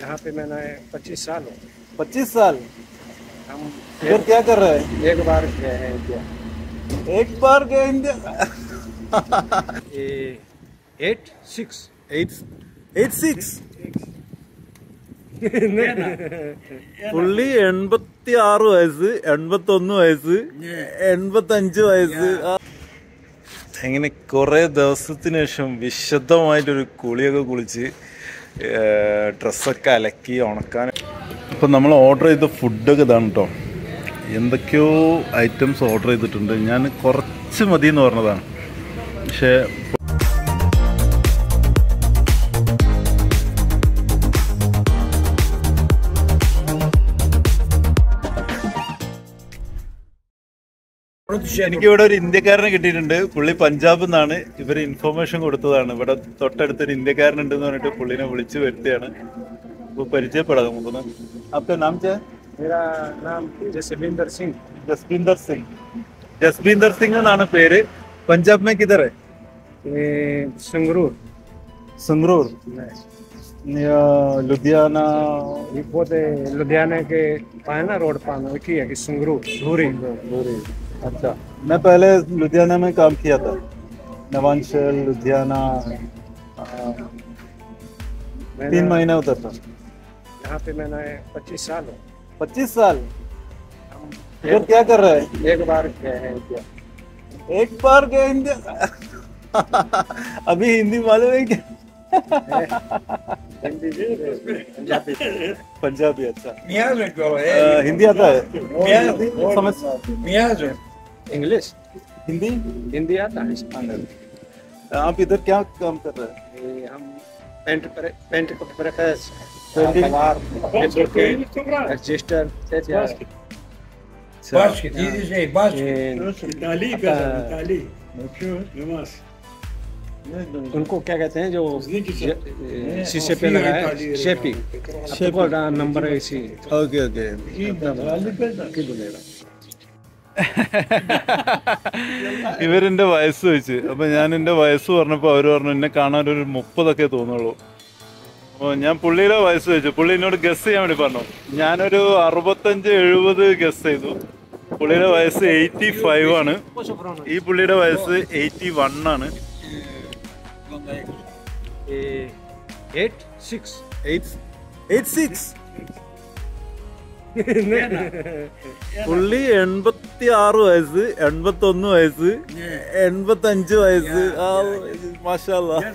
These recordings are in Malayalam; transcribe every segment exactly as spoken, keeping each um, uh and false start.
यहाँ पे मैंने पच्चीस साल हो पच्चीस साल हम फिर क्या कर रहे हैं? एक बार गए हैं इंडिया, एक बार गए India. Eight six eight eight six പുള്ളി എൺപത്തി ആറ് വയസ്സ് എൺപത്തി ഒന്ന് വയസ്സ് എൺപത്തഞ്ച് വയസ്സ് അങ്ങനെ കുറെ ദിവസത്തിന് ശേഷം വിശദമായിട്ടൊരു കുളിയൊക്കെ കുളിച്ച് ഡ്രസ്സൊക്കെ അലക്കി ഉണക്കാൻ. ഇപ്പം നമ്മൾ ഓർഡർ ചെയ്ത ഫുഡൊക്കെ ഇതാണ് കേട്ടോ. എന്തൊക്കെയോ ഐറ്റംസ് ഓർഡർ ചെയ്തിട്ടുണ്ട്. ഞാൻ കുറച്ച് മതി എന്ന് പറഞ്ഞതാണ്, പക്ഷേ എനിക്കിവിടെ ഒരു ഇന്ത്യക്കാരനെ കിട്ടിയിട്ടുണ്ട്. പുള്ളി പഞ്ചാബിൽ നിന്നാണ്. ഇവർ ഇൻഫോർമേഷൻ കൊടുത്തതാണ്, ഇവിടെ തൊട്ടടുത്തൊരു ഇന്ത്യക്കാരനുണ്ടെന്ന് പറഞ്ഞിട്ട് പുള്ളിനെ വിളിച്ചു വരുത്തിയാണ്. അപ്പോൾ പരിചയപ്പെടാം നമുക്ക്. आपका नाम क्या? मेरा नाम जसविंदर सिंह. जसविंदर सिंह जसविंदर सिंह എന്നാണ് പേര്. പഞ്ചാബ് में किधर है? संगरूर. संगरूर लुधियाना. लुधियाना के पाना रोड पाना की है कि संगरूर धूरी. अच्छा, मैं पहले लुधियाना में काम किया था. नवांशहर लुधियाना तीन महीना उधर था. यहाँ पे मैंने पच्चीस साल हो पच्चीस साल हम फिर क्या कर रहे हैं? एक बार गए हैं इंडिया, एक बार गए इंडिया. अभी हिंदी मालूम है क्या? पंजाबी. पंजाबी अच्छा. हिंदी आता है? समझ इंग्लिश हिंदी हिंदी आता है. आप इधर क्या काम कर रहे हैं? हम पेंट पेंट उनको क्या कहते हैं जो शीशे पे लगा है? शेपिंग. आपको नंबर है इसी. Okay okay. ഇവരെൻ്റെ വയസ്സ് വെച്ച്, അപ്പം ഞാൻ എൻ്റെ വയസ്സ് പറഞ്ഞപ്പോൾ അവർ പറഞ്ഞു എന്നെ കാണാനൊരു മുപ്പതൊക്കെ തോന്നുള്ളൂ. അപ്പോൾ ഞാൻ പുള്ളിയുടെ വയസ്സ് വെച്ചു. പുള്ളി എന്നോട് ഗസ് ചെയ്യാൻ വേണ്ടി പറഞ്ഞു. ഞാനൊരു അറുപത്തഞ്ച് എഴുപത് ഗസ് ചെയ്തു. പുള്ളിയുടെ വയസ്സ് എയ്റ്റി ഫൈവ് ആണ്. ഈ പുള്ളിയുടെ വയസ്സ് എയ്റ്റി വൺ ആണ്. പുള്ളി എൺപത്തി ആറ് വയസ്സ് എൺപത്തി ഒന്ന് വയസ്സ് എൺപത്തഞ്ച് വയസ്സ്. മാഷാ അല്ലാഹ്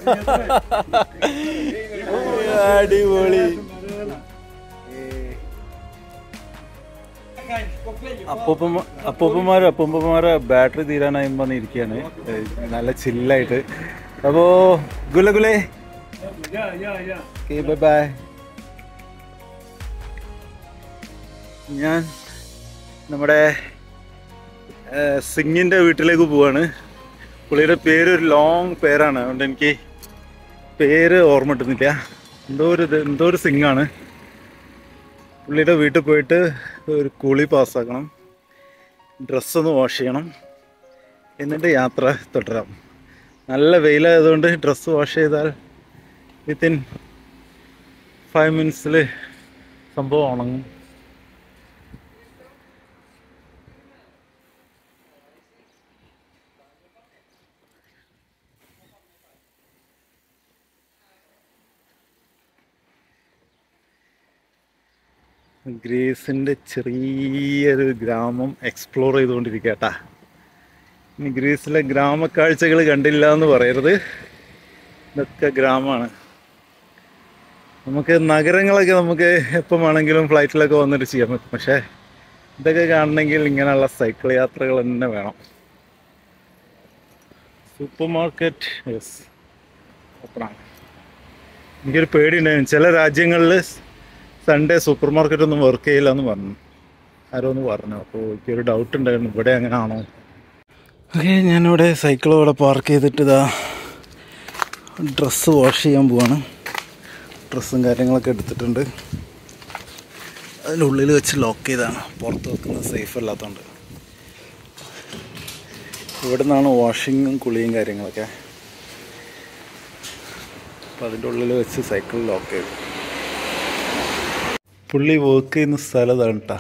അടിപൊളി. അപ്പൂപ്പ അപ്പൂപ്പന്മാരും അപ്പൂപ്പന്മാരെ ബാറ്ററി തീരാനായി വന്നിരിക്കുകയാണ്. നല്ല ചില്ലായിട്ട്. അപ്പോൾ ഗുല ഗുലേ ബൈ ബൈ. ഞാൻ നമ്മുടെ സിംഗിൻ്റെ വീട്ടിലേക്ക് പോവാണ്. പുള്ളിയുടെ പേരൊരു ലോങ് പേരാണ്, അതുകൊണ്ട് എനിക്ക് പേര് ഓർമ്മ കിട്ടുന്നില്ല. എന്തോ ഒരു എന്തോ ഒരു സിംഗാണ്. പുള്ളിയുടെ വീട്ടിൽ പോയിട്ട് ഒരു കുളി പാസ്സാക്കണം, ഡ്രസ്സൊന്ന് വാഷ് ചെയ്യണം, എന്നിട്ട് യാത്ര തുടരാം. നല്ല വെയിലായതുകൊണ്ട് ഡ്രസ്സ് വാഷ് ചെയ്താൽ വിത്തിൻ ഫൈവ് മിനിറ്റ്സിൽ സംഭവം ഉണങ്ങും. ഗ്രീസിൻ്റെ ചെറിയൊരു ഗ്രാമം എക്സ്പ്ലോർ ചെയ്തുകൊണ്ടിരിക്കുക കേട്ടാ. ഇനി ഗ്രീസിലെ ഗ്രാമക്കാഴ്ചകൾ കണ്ടില്ല എന്ന് പറയരുത്. ഇതൊക്കെ ഗ്രാമമാണ്. നമുക്ക് നഗരങ്ങളൊക്കെ നമുക്ക് എപ്പം വേണമെങ്കിലും ഫ്ലൈറ്റിലൊക്കെ വന്നിട്ട് ചെയ്യാൻ പറ്റും. പക്ഷേ ഇതൊക്കെ കാണണമെങ്കിൽ ഇങ്ങനെയുള്ള സൈക്കിൾ യാത്രകൾ തന്നെ വേണം. സൂപ്പർ മാർക്കറ്റ് യെസ് ഓപ്പണാണ്. എനിക്കൊരു പേടിയുണ്ടായിരുന്നു. ചില രാജ്യങ്ങളിൽ സൺഡേ സൂപ്പർ മാർക്കറ്റൊന്നും വർക്ക് ചെയ്യില്ല എന്ന് പറഞ്ഞു ആരോ ഒന്ന് പറഞ്ഞു. അപ്പോൾ എനിക്കൊരു ഡൗട്ട് ഉണ്ടായിരുന്നു, ഇവിടെ അങ്ങനെ ആണോ. ഓക്കെ, ഞാനിവിടെ സൈക്കിൾ ഇവിടെ പാർക്ക് ചെയ്തിട്ട് ഇതാ ഡ്രസ്സ് വാഷ് ചെയ്യാൻ പോവാണ്. ഡ്രസ്സും കാര്യങ്ങളൊക്കെ എടുത്തിട്ടുണ്ട്. അതിനുള്ളിൽ വെച്ച് ലോക്ക് ചെയ്താണ്, പുറത്ത് വെക്കുന്നത് സേഫ് അല്ലാത്തതുകൊണ്ട്. ഇവിടെ നിന്നാണ് വാഷിങ്ങും കുളിയും കാര്യങ്ങളൊക്കെ. അപ്പോൾ അതിൻ്റെ ഉള്ളിൽ വെച്ച് സൈക്കിൾ ലോക്ക് ചെയ്തു. പുള്ളി വർക്ക് ചെയ്യുന്ന സ്ഥലതാണ് കേട്ടോ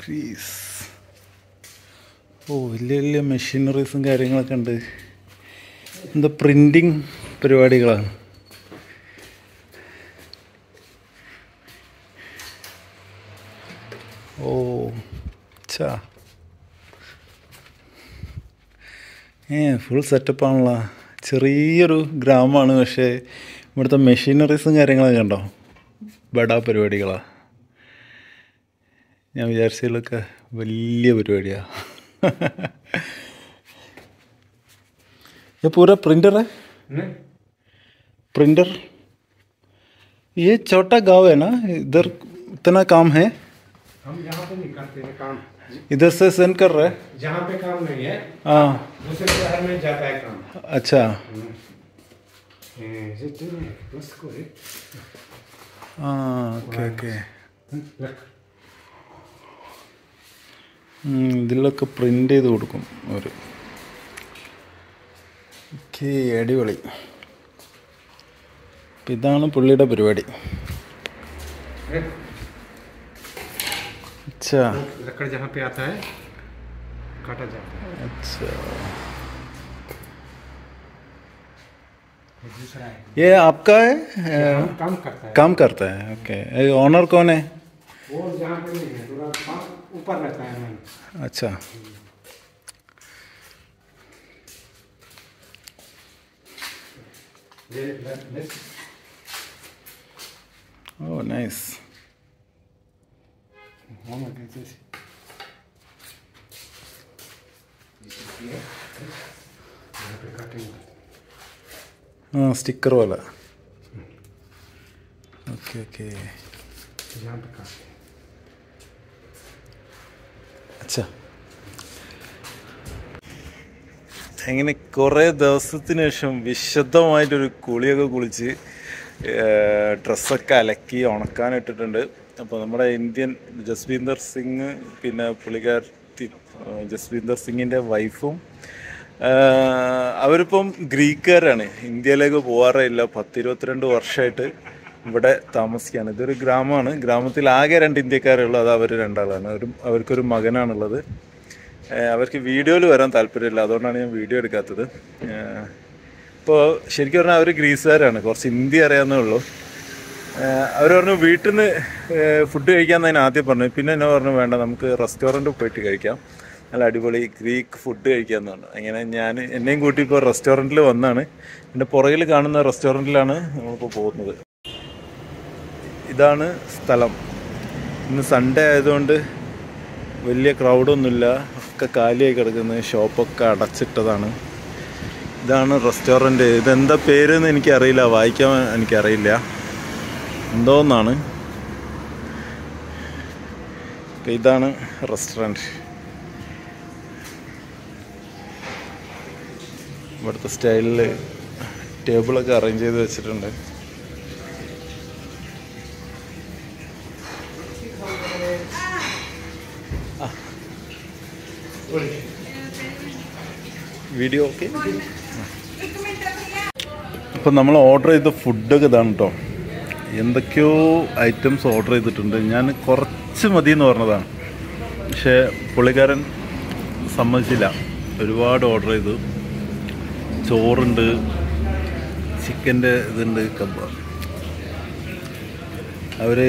ഗ്രീസ്. ഓ വലിയ വലിയ മെഷീനറീസും കാര്യങ്ങളൊക്കെ ഉണ്ട്. എന്താ പ്രിൻറ്റിങ് പരിപാടികളാണ്. ഓ ചാ ഏ ഫുൾ സെറ്റപ്പാണല്ലോ. ചെറിയൊരു ഗ്രാമമാണ്, പക്ഷേ ഇവിടുത്തെ മെഷീനറീസും കാര്യങ്ങളൊക്കെ ഉണ്ടോ, ബഡാ പരിപാടികളാണ്. ഞാൻ വിചാരിച്ചതിലൊക്കെ വലിയ പരിപാടിയാണ്. പൂര പ്രിൻ്റർ प्रिंटर ये छोटा गांव है ना, इधर इतना काम है. हम यहाँ पे नहीं करते हैं काम, इधर से सेंड कर रहे हैं जहाँ पे काम नहीं है. हाँ दूसरे शहर में जाता है काम. अच्छा ओके ओके. ഇതിലൊക്കെ പ്രിൻ്റ് ചെയ്ത് കൊടുക്കും അവർ. ഓക്കെ അടിപൊളി. അപ്പം ഇതാണ് പുള്ളിയുടെ പരിപാടി. अच्छा लकड़ जहाँ पे आता है काटा जाता है. अच्छा ये आपका है, है काम करता है काम करता है ओके. ऑनर कौन है? वो जहाँ पे नहीं है, थोड़ा ऊपर रहता है. अच्छा ओह नाइस. हाँ स्टिकर वाला ओके ओके. अच्छा അങ്ങനെ കുറേ ദിവസത്തിന് ശേഷം വിശദമായിട്ടൊരു കുളിയൊക്കെ കുളിച്ച് ഡ്രസ്സൊക്കെ അലക്കി ഉണക്കാനിട്ടിട്ടുണ്ട്. അപ്പോൾ നമ്മുടെ ഇന്ത്യൻ ജസ്വീന്ദർ സിംഗ്, പിന്നെ പുള്ളിക്കാരത്തി ജസ്വീന്ദർ സിംഗിൻ്റെ വൈഫും അവരിപ്പം ഗ്രീക്കുകാരാണ്. ഇന്ത്യയിലേക്ക് പോകാറേ ഇല്ല, പത്തിരുപത്തിരണ്ട് വർഷമായിട്ട് ഇവിടെ താമസിക്കുകയാണ്. ഇതൊരു ഗ്രാമമാണ്, ഗ്രാമത്തിൽ ആകെ രണ്ട് ഇന്ത്യക്കാരുള്ളൂ, അത് അവർ രണ്ടാളാണ്. ഒരു അവർക്കൊരു മകനാണുള്ളത്. അവർക്ക് വീഡിയോയിൽ വരാൻ താല്പര്യമില്ല, അതുകൊണ്ടാണ് ഞാൻ വീഡിയോ എടുക്കാത്തത്. ഇപ്പോൾ ശരിക്കും പറഞ്ഞാൽ അവർ ഗ്രീസുകാരാണ്, കുറച്ച് ഇന്ത്യ അറിയാവുന്നേ ഉള്ളൂ. അവർ പറഞ്ഞു വീട്ടിൽ നിന്ന് ഫുഡ് കഴിക്കാമെന്ന് ഞാൻ ആദ്യം പറഞ്ഞു. പിന്നെ എന്നെ പറഞ്ഞു വേണ്ട നമുക്ക് റെസ്റ്റോറൻറ്റിൽ പോയിട്ട് കഴിക്കാം, നല്ല അടിപൊളി ഗ്രീക്ക് ഫുഡ് കഴിക്കാമെന്ന് പറഞ്ഞു. അങ്ങനെ ഞാൻ എന്നെയും കൂട്ടി ഇപ്പോൾ റെസ്റ്റോറൻറ്റിൽ വന്നാണ്. എൻ്റെ പുറകിൽ കാണുന്ന റെസ്റ്റോറൻറ്റിലാണ് നമ്മളിപ്പോൾ പോകുന്നത്. ഇതാണ് സ്ഥലം. ഇന്ന് സൺഡേ ആയതുകൊണ്ട് വലിയ ക്രൗഡൊന്നുമില്ല, ഒക്കെ കാലിയായി കിടക്കുന്നത്, ഷോപ്പൊക്കെ അടച്ചിട്ടതാണ്. ഇതാണ് റെസ്റ്റോറൻറ്റ്. ഇതെന്താ പേരെന്ന് എനിക്കറിയില്ല, വായിക്കാൻ എനിക്കറിയില്ല, എന്തോന്നാണ്. അപ്പം ഇതാണ് റെസ്റ്റോറൻറ്റ്. ഇവിടുത്തെ സ്റ്റൈലിൽ ടേബിളൊക്കെ അറേഞ്ച് ചെയ്ത് വെച്ചിട്ടുണ്ട്. Video okay. അപ്പം നമ്മൾ ഓർഡർ ചെയ്ത ഫുഡൊക്കെ ഇതാണ് കേട്ടോ. എന്തൊക്കെയോ ഐറ്റംസ് ഓർഡർ ചെയ്തിട്ടുണ്ട്. ഞാൻ കുറച്ച് മതി എന്ന് പറഞ്ഞതാണ്, പക്ഷേ പുള്ളിക്കാരൻ സമ്മതിച്ചില്ല. ഒരുപാട് ഓർഡർ ചെയ്തു. ചോറുണ്ട്, ചിക്കൻ്റെ ഇതുണ്ട്, കബാബ്. അവർ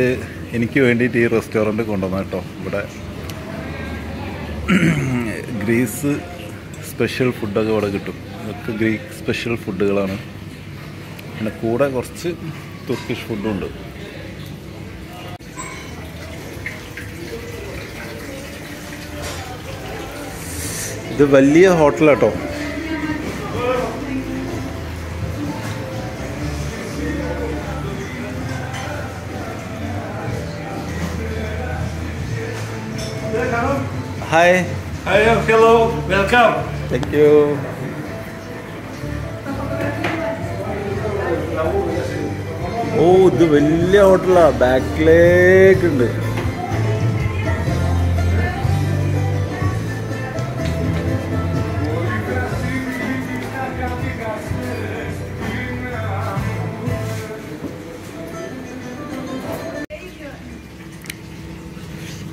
എനിക്ക് വേണ്ടിയിട്ട് ഈ റെസ്റ്റോറൻറ്റ് കൊണ്ടുവന്ന കേട്ടോ. ഇവിടെ ഗ്രീസ് സ്പെഷ്യൽ ഫുഡൊക്കെ ഇവിടെ കിട്ടും. ഇതൊക്കെ ഗ്രീക്ക് സ്പെഷ്യൽ ഫുഡുകളാണ്. പിന്നെ കൂടെ കുറച്ച് തുർക്കിഷ് ഫുഡുണ്ട്. ഇത് വലിയ ഹോട്ടലാട്ടോ. Hi hello welcome. Thank you. ഓ ഇത് വലിയ ഹോട്ടലാണ്, ബാക്കിലേക്കുണ്ട്.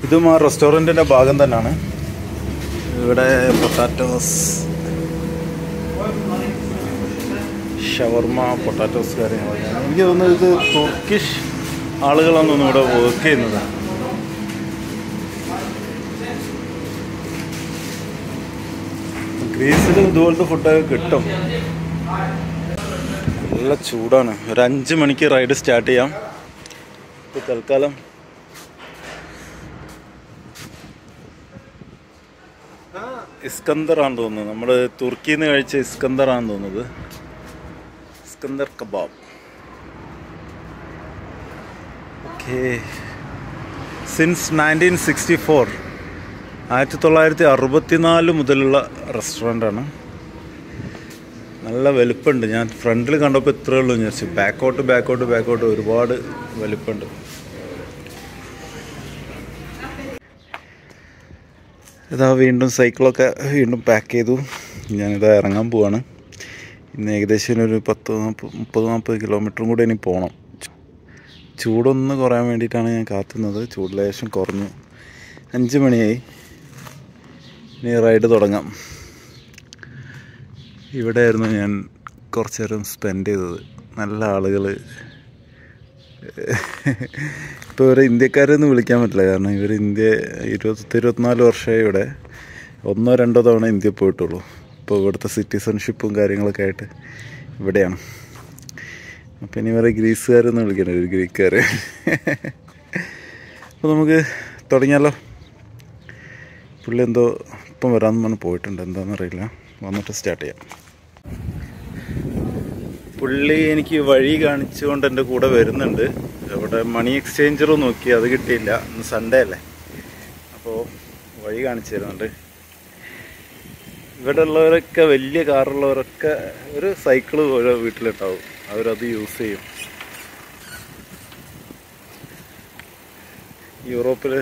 ഇതും ആ റെസ്റ്റോറന്റിന്റെ ഭാഗം തന്നെയാണ്. ഇവിടെ പൊട്ടാറ്റോസ് ഷവർമ പൊട്ടാറ്റോസ് കാര്യങ്ങളാണ്. എനിക്ക് തോന്നുന്നത് ഇത് തുർക്കിഷ് ആളുകളാണ് തോന്നുന്നു ഇവിടെ വർക്ക് ചെയ്യുന്നത്. ഗ്രീസിലും ഇതുപോലത്തെ ഫുഡൊക്കെ കിട്ടും. നല്ല ചൂടാണ്. ഒരു അഞ്ച് മണിക്ക് റൈഡ് സ്റ്റാർട്ട് ചെയ്യാം. ഇപ്പോൾ തൽക്കാലം ഇസ്കന്ദറാണെന്ന് തോന്നുന്നു. നമ്മൾ തുർക്കിയിൽ നിന്ന് കഴിച്ച ഇസ്കന്ദറാണെന്ന് തോന്നുന്നത്. Iskender kebab. Okay, since nineteen sixty four ആയിരത്തി തൊള്ളായിരത്തി അറുപത്തിനാല് മുതലുള്ള റെസ്റ്റോറൻ്റാണ്. നല്ല വലുപ്പമുണ്ട്. ഞാൻ ഫ്രണ്ടിൽ കണ്ടപ്പോൾ ഇത്രയേ ഉള്ളൂ വിചാരിച്ചു. ബാക്കോട്ട് ബാക്കോട്ട് ബാക്കോട്ട് ഒരുപാട് വലുപ്പമുണ്ട്. ഇതാ വീണ്ടും സൈക്കിളൊക്കെ വീണ്ടും പാക്ക് ചെയ്തു. ഞാനിതാ ഇറങ്ങാൻ പോവാണ്. ഇന്ന് ഏകദേശം ഒരു പത്ത് മുപ്പത് നാൽപ്പത് കിലോമീറ്ററും കൂടി ഇനി പോകണം. ചൂടൊന്ന് കുറയാൻ വേണ്ടിയിട്ടാണ് ഞാൻ കാത്തുന്നത്. ചൂടിലേശം കുറഞ്ഞു. അഞ്ച് മണിയായി. ഇനി റൈഡ് തുടങ്ങാം. ഇവിടെ ആയിരുന്നു ഞാൻ കുറച്ച് നേരം സ്പെൻഡ് ചെയ്തത്. നല്ല ആളുകൾ. ഇപ്പോൾ ഇവരെ ഇന്ത്യക്കാരെന്ന് വിളിക്കാൻ പറ്റില്ല, കാരണം ഇവർ ഇന്ത്യ ഇരുപത്തി ഇരുപത്തിനാല് വർഷമായി ഇവിടെ. ഒന്നോ രണ്ടോ തവണ ഇന്ത്യ പോയിട്ടുള്ളൂ. ഇപ്പോൾ ഇവിടുത്തെ സിറ്റിസൺഷിപ്പും കാര്യങ്ങളൊക്കെ ആയിട്ട് ഇവിടെയാണ്. അപ്പം ഇനി ഇവരെ ഗ്രീസുകാരെന്ന് വിളിക്കണം, ഒരു ഗ്രീക്കുകാർ. അപ്പോൾ നമുക്ക് തുടങ്ങിയാലോ. പുള്ളി എന്തോ ഇപ്പം വരാമെന്ന് പറഞ്ഞ് പോയിട്ടുണ്ട്. എന്താണെന്നറിയില്ല, വന്നിട്ട് സ്റ്റാർട്ട് ചെയ്യാം. പുള്ളി എനിക്ക് വഴി കാണിച്ചുകൊണ്ട് എൻ്റെ കൂടെ വരുന്നുണ്ട്. അവിടെ മണി എക്സ്ചേഞ്ചർ നോക്കി, അത് കിട്ടിയില്ല. ഇന്ന് സൺഡേ അല്ലേ, അപ്പോൾ വഴി കാണിച്ചു തരുന്നുണ്ട്. ഇവിടെ ഉള്ളവരൊക്കെ, വലിയ കാറുള്ളവരൊക്കെ ഒരു സൈക്കിള് ഓരോ വീട്ടിലുണ്ടാവും. അവരത് യൂസ് ചെയ്യും. യൂറോപ്പിൽ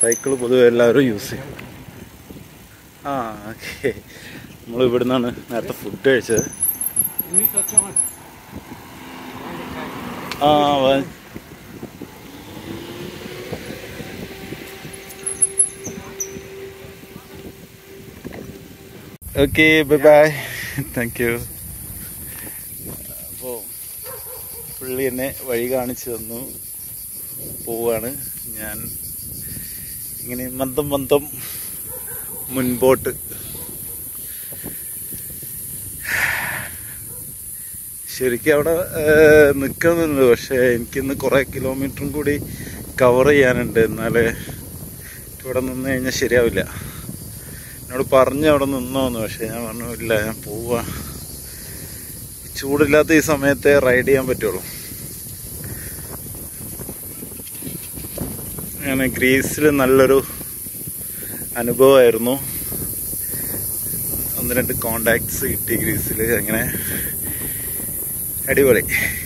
സൈക്കിള് പൊതുവെ എല്ലാവരും യൂസ് ചെയ്യും. ആ ഓക്കെ, നമ്മൾ ഇവിടെ നിന്നാണ് നേരത്തെ ഫുഡ് കഴിച്ചത്. ആ okay, bye bye, thank you. അപ്പോൾ പുള്ളി എന്നെ വഴി കാണിച്ചു തന്നു. പോവാണ് ഞാൻ ഇങ്ങനെ മന്ദം മന്ദം മുൻപോട്ട്. ശരിക്കും അവിടെ നിൽക്കുന്നുണ്ട്, പക്ഷേ എനിക്കിന്ന് കുറേ കിലോമീറ്ററും കൂടി കവർ ചെയ്യാനുണ്ട്. എന്നാൽ ഇവിടെ നിന്ന് കഴിഞ്ഞാൽ ശരിയാവില്ല. എന്നോട് പറഞ്ഞ് അവിടെ നിന്നോന്ന്, പക്ഷേ ഞാൻ പറഞ്ഞു ഇല്ല, ഞാൻ പോവാ. ചൂടില്ലാത്ത ഈ സമയത്തെ റൈഡ് ചെയ്യാൻ പറ്റുള്ളൂ. അങ്ങനെ ഗ്രീസിൽ നല്ലൊരു അനുഭവമായിരുന്നു. ഒന്ന് രണ്ട് കോണ്ടാക്ട്സ് കിട്ടി ഗ്രീസിൽ. അങ്ങനെ അടിപൊളി.